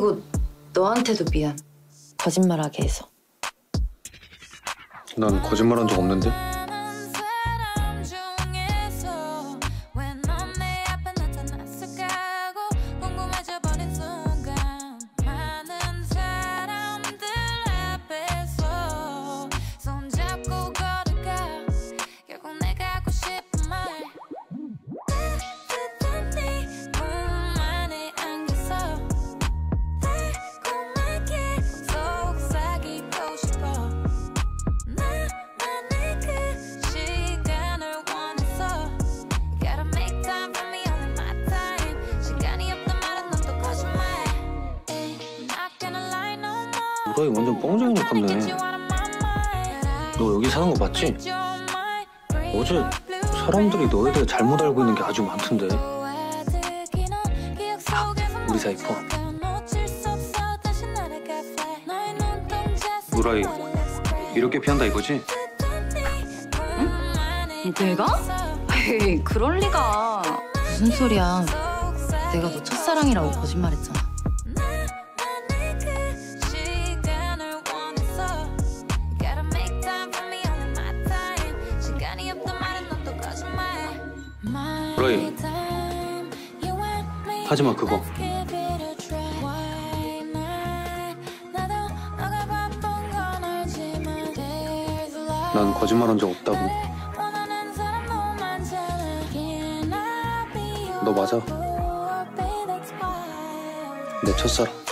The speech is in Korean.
그리고 너한테도 미안. 거짓말하게 해서. 난 거짓말한 적 없는데? 너희 완전 뻥쟁이 같네. 너 여기 사는 거 맞지? 어제 사람들이 너에 대해 잘못 알고 있는 게 아주 많던데. 아, 우리 사이 이뻐. 노라희 이렇게 피한다 이거지? 응? 내가? 에이, 그럴 리가. 무슨 소리야. 내가 너 첫사랑이라고 거짓말했잖아. 노라희, 하지마 그거. 난 거짓말한 적 없다고. 너 맞아. 내 첫사랑.